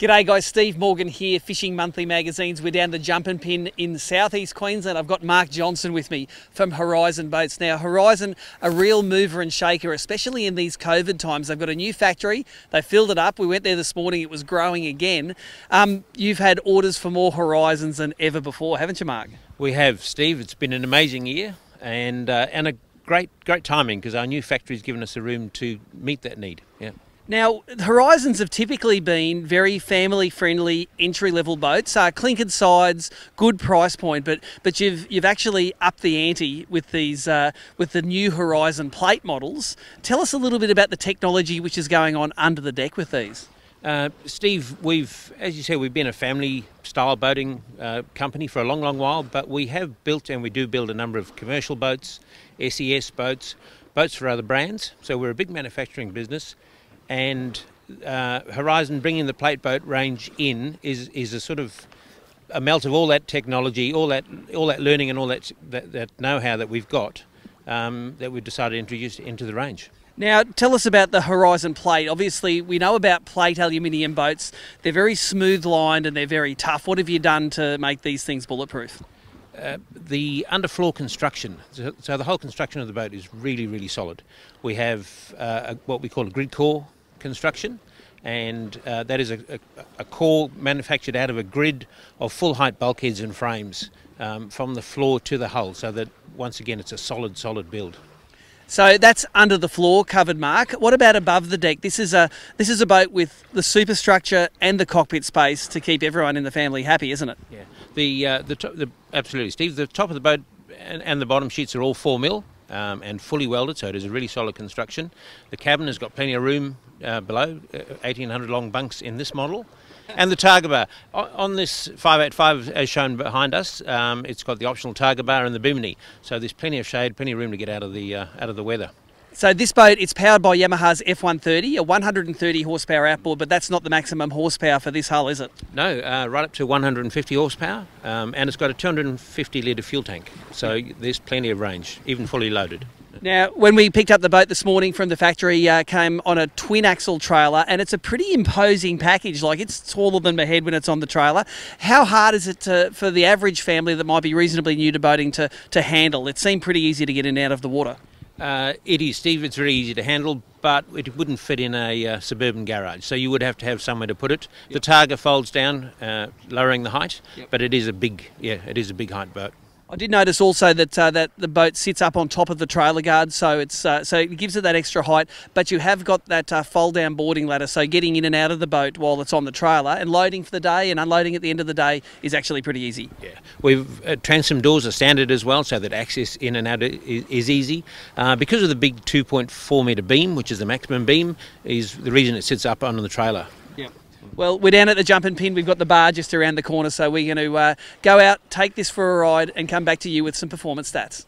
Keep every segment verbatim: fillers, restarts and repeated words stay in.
G'day guys, Steve Morgan here, Fishing Monthly Magazines. We're down to Jumpin'pin in southeast Queensland. I've got Mark Johnson with me from Horizon Boats. Now Horizon, a real mover and shaker, especially in these COVID times. They've got a new factory, they filled it up. We went there this morning, it was growing again. Um, you've had orders for more Horizons than ever before, haven't you, Mark? We have, Steve. It's been an amazing year and, uh, and a great, great timing because our new factory's given us the room to meet that need. Yeah. Now, Horizons have typically been very family-friendly entry-level boats, uh, clinkered sides, good price point, but but you've you've actually upped the ante with these uh, with the new Horizon plate models. Tell us a little bit about the technology which is going on under the deck with these. Uh, Steve, we've, as you say, we've been a family-style boating uh, company for a long, long while, but we have built and we do build a number of commercial boats, S E S boats, boats for other brands. So we're a big manufacturing business. And uh, Horizon bringing the plate boat range in is is a sort of a melt of all that technology, all that all that learning, and all that that, that know-how that we've got um, that we've decided to introduce into the range. Now, tell us about the Horizon plate. Obviously, we know about plate aluminium boats. They're very smooth lined and they're very tough. What have you done to make these things bulletproof? Uh, the underfloor construction, so, so the whole construction of the boat is really, really solid. We have uh, a, what we call a grid core construction, and uh, that is a, a, a core manufactured out of a grid of full height bulkheads and frames um, from the floor to the hull, so that once again it's a solid, solid build. So that's under the floor covered, Mark. What about above the deck? This is a this is a boat with the superstructure and the cockpit space to keep everyone in the family happy, isn't it? Yeah. The uh, the, the absolutely, Steve. The top of the boat and, and the bottom sheets are all four mil um, and fully welded, so it is a really solid construction. The cabin has got plenty of room uh, below, uh, eighteen hundred long bunks in this model. And the targa bar. On this five eight five, as shown behind us, um, it's got the optional targa bar and the bimini. So there's plenty of shade, plenty of room to get out of the uh, out of the weather. So this boat, it's powered by Yamaha's F one thirty, a one hundred thirty horsepower outboard, but that's not the maximum horsepower for this hull, is it? No, uh, right up to one hundred fifty horsepower, um, and it's got a two hundred fifty litre fuel tank. So there's plenty of range, even fully loaded. Now, when we picked up the boat this morning from the factory, uh, came on a twin axle trailer, and it's a pretty imposing package. Like, it's taller than my head when it's on the trailer. How hard is it to, for the average family that might be reasonably new to boating to, to handle? It seemed pretty easy to get in and out of the water. Uh, it is, Steve. It's very easy to handle, but it wouldn't fit in a uh, suburban garage, so you would have to have somewhere to put it. Yep. The targa folds down, uh, lowering the height, yep. But it is a big, yeah, it is a big height boat. I did notice also that uh, that the boat sits up on top of the trailer guard, so it's uh, so it gives it that extra height. But you have got that uh, fold-down boarding ladder, so getting in and out of the boat while it's on the trailer and loading for the day and unloading at the end of the day is actually pretty easy. Yeah, we've uh, transom doors are standard as well, so that access in and out is, is easy. Uh, because of the big two point four metre beam, which is the maximum beam, is the reason it sits up on the trailer. Yeah. Well, we're down at the Jumpin'pin. We've got the bar just around the corner, so we're going to uh, go out, take this for a ride, and come back to you with some performance stats.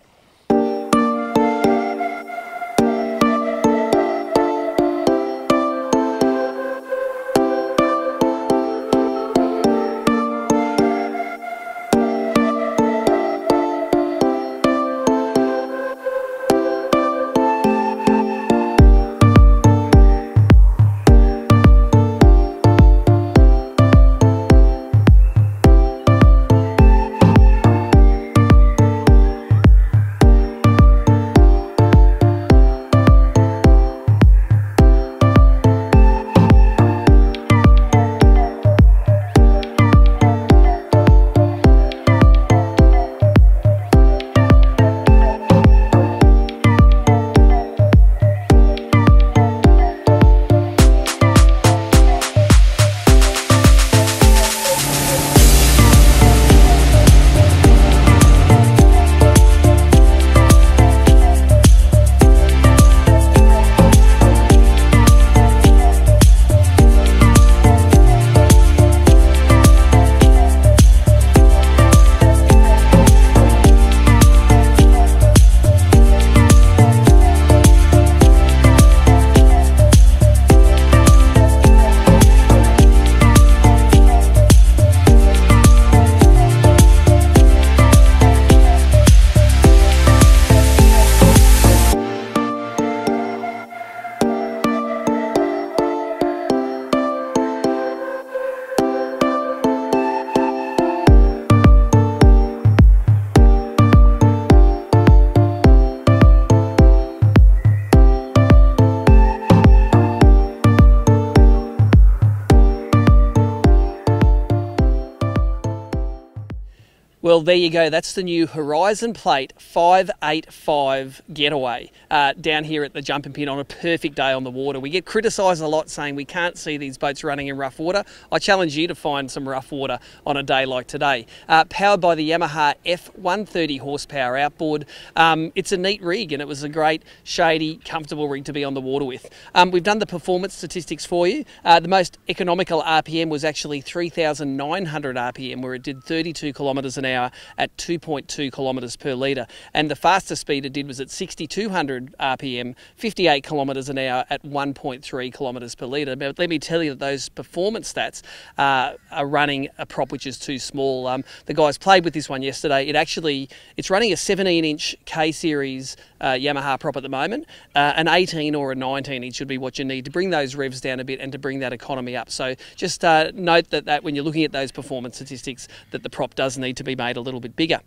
Well, there you go. That's the new Horizon Plate five eighty-five Getaway uh, down here at the Jumpin'pin on a perfect day on the water. We get criticised a lot saying we can't see these boats running in rough water. I challenge you to find some rough water on a day like today. Uh, powered by the Yamaha F one thirty horsepower outboard. Um, it's a neat rig and it was a great, shady, comfortable rig to be on the water with. Um, we've done the performance statistics for you. Uh, the most economical R P M was actually three thousand nine hundred R P M, where it did thirty-two kilometres an hour at two point two kilometres per litre, and the fastest speed it did was at sixty-two hundred R P M, fifty-eight kilometres an hour at one point three kilometres per litre. But let me tell you that those performance stats uh, are running a prop which is too small. Um, the guys played with this one yesterday. It actually, it's running a seventeen inch K-series uh, Yamaha prop at the moment. Uh, an eighteen or a nineteen inch would be what you need to bring those revs down a bit and to bring that economy up. So just uh, note that, that when you're looking at those performance statistics, that the prop does need to be made a little bit bigger.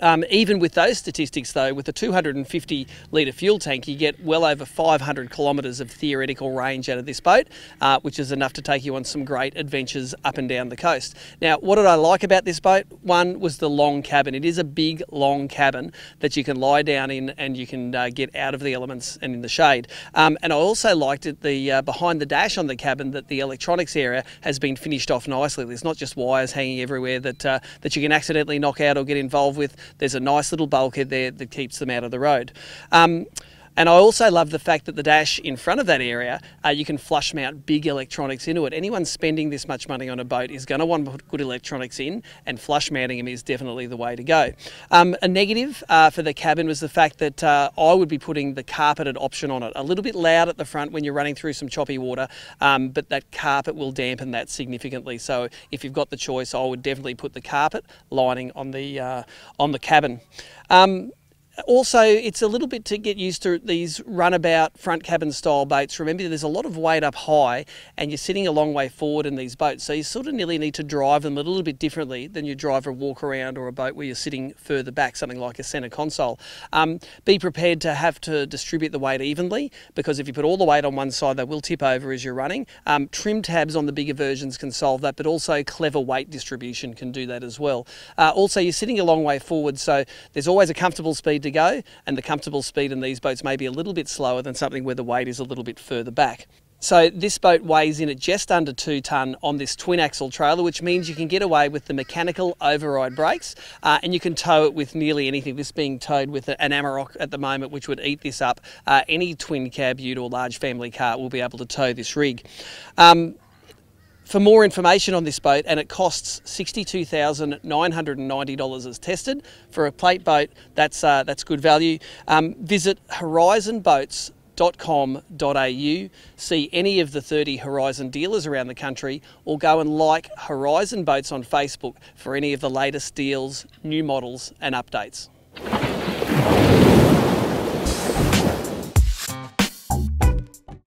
Um, even with those statistics though, with a two hundred fifty litre fuel tank, you get well over five hundred kilometres of theoretical range out of this boat, uh, which is enough to take you on some great adventures up and down the coast. Now, what did I like about this boat? One was the long cabin. It is a big, long cabin that you can lie down in and you can uh, get out of the elements and in the shade. Um, and I also liked it, the uh, behind the dash on the cabin, that the electronics area has been finished off nicely. There's not just wires hanging everywhere that, uh, that you can accidentally knock out or get involved with. There's a nice little bulkhead there that keeps them out of the road. Um, and I also love the fact that the dash in front of that area, uh, you can flush mount big electronics into it. Anyone spending this much money on a boat is going to want to put good electronics in, and flush mounting them is definitely the way to go. Um, a negative uh, for the cabin was the fact that uh, I would be putting the carpeted option on it. A little bit loud at the front when you're running through some choppy water, um, but that carpet will dampen that significantly. So if you've got the choice, I would definitely put the carpet lining on the, uh, on the cabin. Um, Also, it's a little bit to get used to these runabout front cabin style boats. Remember, there's a lot of weight up high and you're sitting a long way forward in these boats. So you sort of nearly need to drive them a little bit differently than you drive a walk around or a boat where you're sitting further back, something like a centre console. Um, be prepared to have to distribute the weight evenly, because if you put all the weight on one side, they will tip over as you're running. Um, trim tabs on the bigger versions can solve that, but also clever weight distribution can do that as well. Uh, also, you're sitting a long way forward, so there's always a comfortable speed to To go, and the comfortable speed in these boats may be a little bit slower than something where the weight is a little bit further back. So this boat weighs in at just under two tonne on this twin axle trailer, which means you can get away with the mechanical override brakes, uh, and you can tow it with nearly anything. This being towed with an Amarok at the moment, which would eat this up. Uh, any twin cab ute or large family car will be able to tow this rig. Um, For more information on this boat, and it costs sixty-two thousand nine hundred and ninety dollars as tested. For a plate boat, that's, uh, that's good value. Um, visit horizon boats dot com dot A U, see any of the thirty Horizon dealers around the country, or go and like Horizon Boats on Facebook for any of the latest deals, new models and updates.